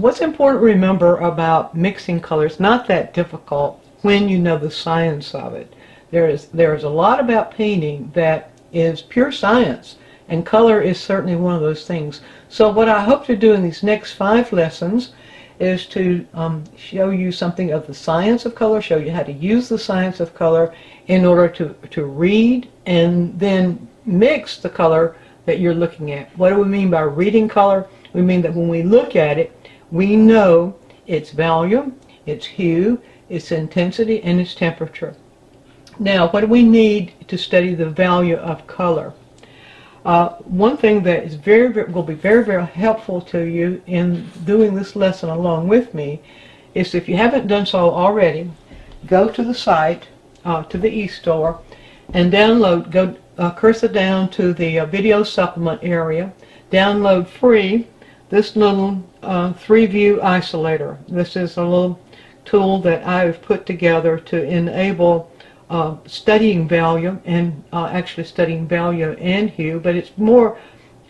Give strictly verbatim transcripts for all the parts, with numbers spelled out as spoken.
what's important to remember about mixing colors, not that difficult when you know the science of it. There is, there is a lot about painting that is pure science, and color is certainly one of those things. So what I hope to do in these next five lessons is to um, show you something of the science of color, show you how to use the science of color in order to, to read and then mix the color that you're looking at. What do we mean by reading color? We mean that when we look at it, we know its volume, its hue, its intensity, and its temperature. Now, what do we need to study the value of color? Uh, one thing that is very, very, will be very, very helpful to you in doing this lesson along with me is, if you haven't done so already, go to the site, uh, to the e-store, and download, go uh, cursor down to the uh, video supplement area, download free this little uh, three-view isolator. This is a little tool that I've put together to enable Uh, studying value and uh, actually studying value and hue, but it's more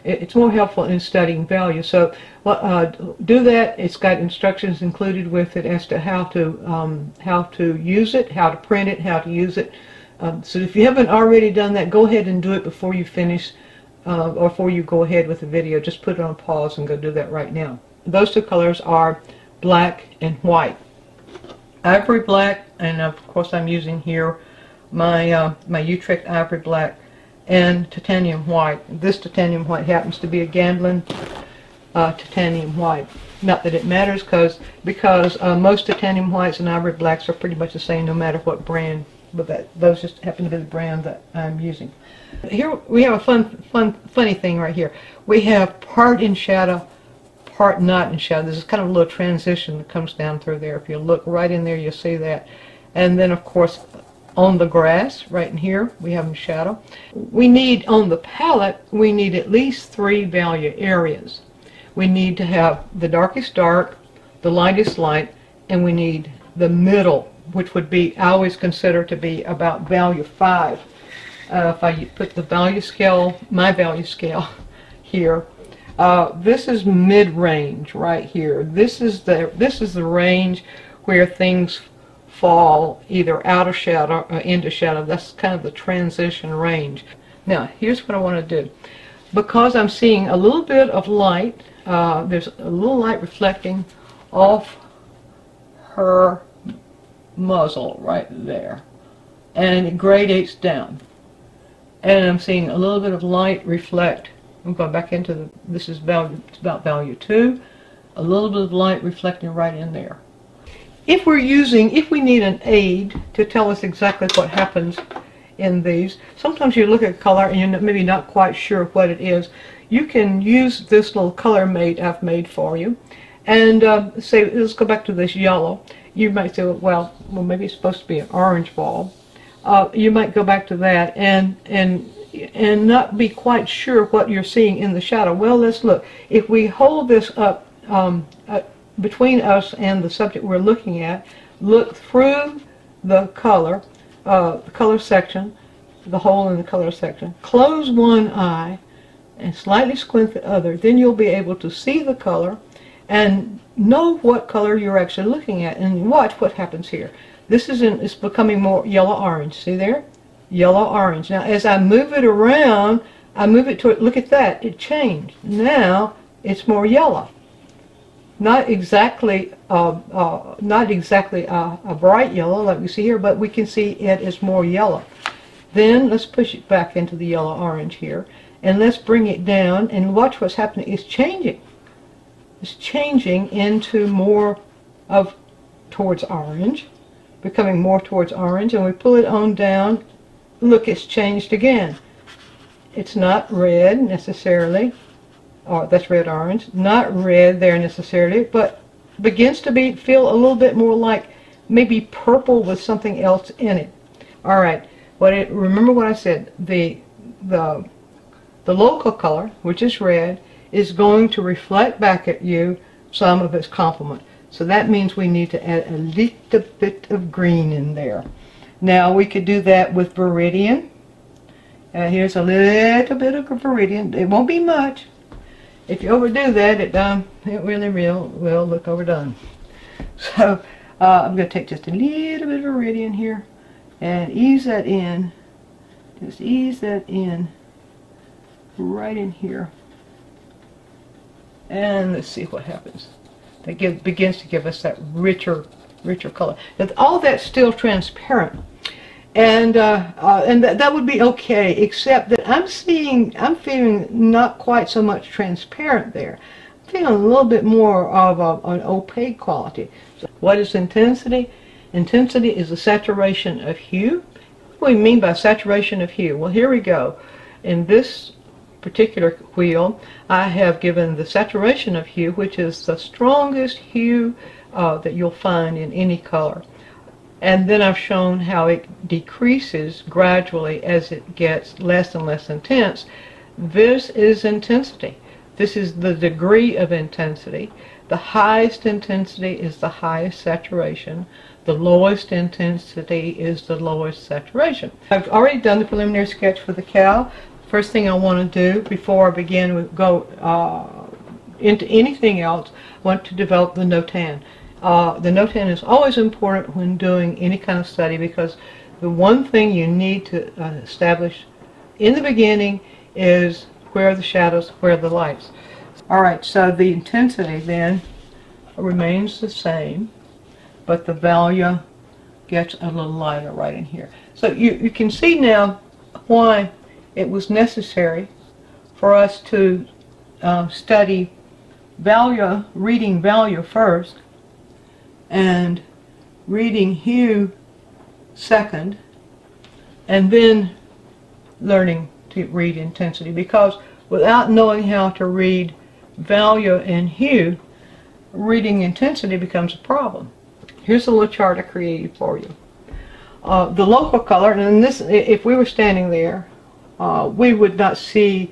it's more helpful in studying value. So uh, do that. It's got instructions included with it as to how to um, how to use it, how to print it, how to use it. Um, so if you haven't already done that, go ahead and do it before you finish uh, or before you go ahead with the video. Just put it on pause and go do that right now. Those two colors are black and white, ivory black, and of course I'm using here my uh, my Utrecht ivory black and titanium white. This titanium white happens to be a Gamblin uh, titanium white. Not that it matters, cause, because uh, most titanium whites and ivory blacks are pretty much the same no matter what brand, but that, those just happen to be the brand that I'm using. Here we have a fun, fun, funny thing right here. We have part in shadow, part not in shadow. This is kind of a little transition that comes down through there. If you look right in there, you'll see that. And then of course on the grass right in here we have in shadow. We need on the palette, we need at least three value areas. We need to have the darkest dark, the lightest light, and we need the middle, which would be, I always consider to be about value five. Uh, if I put the value scale, my value scale here, uh, this is mid-range right here. This is the this is the range where things fall either out of shadow or into shadow. That's kind of the transition range. Now here's what I want to do. Because I'm seeing a little bit of light, uh, there's a little light reflecting off her muzzle right there, and it gradates down, and I'm seeing a little bit of light reflect. I'm going back into the, this is value, it's about value two, a little bit of light reflecting right in there. If we're using, if we need an aid to tell us exactly what happens in these, sometimes you look at color and you're maybe not quite sure what it is, you can use this little color mate I've made for you. And uh, say, let's go back to this yellow. You might say, well, well maybe it's supposed to be an orange ball. Uh, you might go back to that and, and, and not be quite sure what you're seeing in the shadow. Well, let's look. If we hold this up, um, uh, between us and the subject we're looking at, look through the color, uh, the color section, the hole in the color section, close one eye and slightly squint the other, then you'll be able to see the color and know what color you're actually looking at, and watch what happens here. This is in, it's becoming more yellow-orange, see there? Yellow-orange. Now as I move it around, I move it toward, look at that, it changed. Now it's more yellow. Not exactly, uh, uh, not exactly a, a bright yellow like we see here, but we can see it is more yellow. Then let's push it back into the yellow-orange here, and let's bring it down and watch what's happening. It's changing. It's changing into more of towards orange, becoming more towards orange, and we pull it on down. Look, it's changed again. It's not red necessarily. Oh, that's red-orange, not red there necessarily, but begins to be feel a little bit more like maybe purple with something else in it. All right, what it, remember what I said, the, the, the local color, which is red, is going to reflect back at you some of its complement. So that means we need to add a little bit of green in there. Now we could do that with Viridian. Uh, here's a little bit of Viridian. It won't be much. if you overdo that, it um, it really real will look overdone. So uh, I'm going to take just a little bit of Viridian here and ease that in. Just ease that in right in here. And let's see what happens. That give, begins to give us that richer, richer color. Now, all that's still transparent, and uh, uh, and th that would be okay, except that I'm seeing, I'm feeling not quite so much transparent there. I'm feeling a little bit more of a, an opaque quality. So what is intensity? Intensity is the saturation of hue. What do we mean by saturation of hue? Well, here we go. In this particular wheel, I have given the saturation of hue, which is the strongest hue uh, that you'll find in any color. And then I've shown how it decreases gradually as it gets less and less intense. This is intensity. This is the degree of intensity. The highest intensity is the highest saturation. The lowest intensity is the lowest saturation. I've already done the preliminary sketch for the cow. First thing I want to do before I begin with go uh, into anything else, I want to develop the notan. Uh, the notan is always important when doing any kind of study, because the one thing you need to uh, establish in the beginning is where are the shadows, where are the lights. Alright, so the intensity then remains the same, but the value gets a little lighter right in here. So you, you can see now why it was necessary for us to uh, study value, reading value first, and reading hue second, and then learning to read intensity. Because without knowing how to read value and hue, reading intensity becomes a problem. Here's a little chart I created for you. Uh, the local color, and this, if we were standing there, Uh, we would not see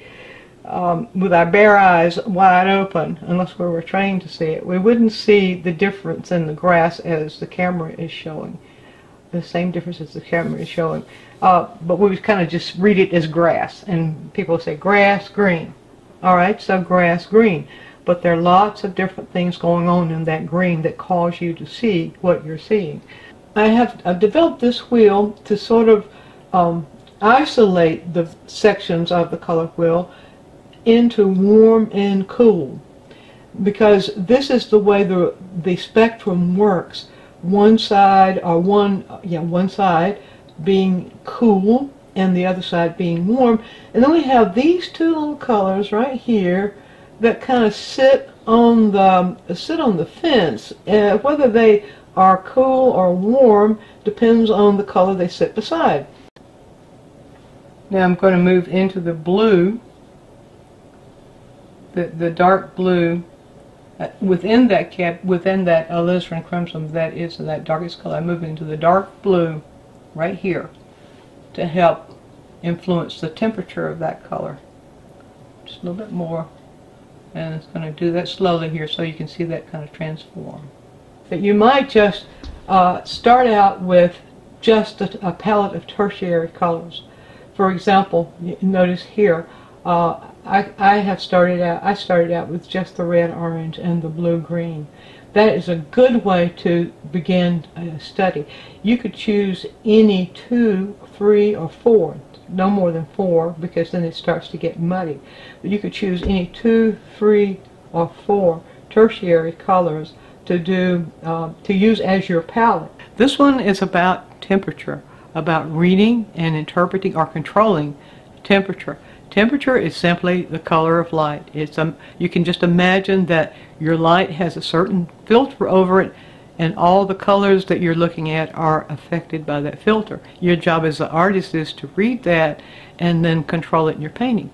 um, with our bare eyes wide open, unless we were trained to see it. We wouldn't see the difference in the grass as the camera is showing, the same difference as the camera is showing. Uh, but we would kind of just read it as grass, and people say grass green. All right, so grass green. But there are lots of different things going on in that green that cause you to see what you're seeing. I have I've developed this wheel to sort of um, isolate the sections of the color wheel into warm and cool, because this is the way the the spectrum works. One side or one yeah one side being cool and the other side being warm, and then we have these two little colors right here that kind of sit on the sit on the fence, and whether they are cool or warm depends on the color they sit beside. Now I'm going to move into the blue, the, the dark blue, uh, within that cap, within that alizarin crimson that is in that darkest color. I move into the dark blue right here to help influence the temperature of that color. Just a little bit more, and it's going to do that slowly here so you can see that kind of transform. But you might just uh, start out with just a, a palette of tertiary colors. For example, notice here, uh, I, I have started out. I started out with just the red, orange, and the blue-green. That is a good way to begin a study. You could choose any two, three, or four. No more than four, because then it starts to get muddy. But you could choose any two, three, or four tertiary colors to do uh, to use as your palette. This one is about temperature, about reading and interpreting or controlling temperature. Temperature is simply the color of light. It's um, you can just imagine that your light has a certain filter over it, and all the colors that you're looking at are affected by that filter. Your job as an artist is to read that and then control it in your painting.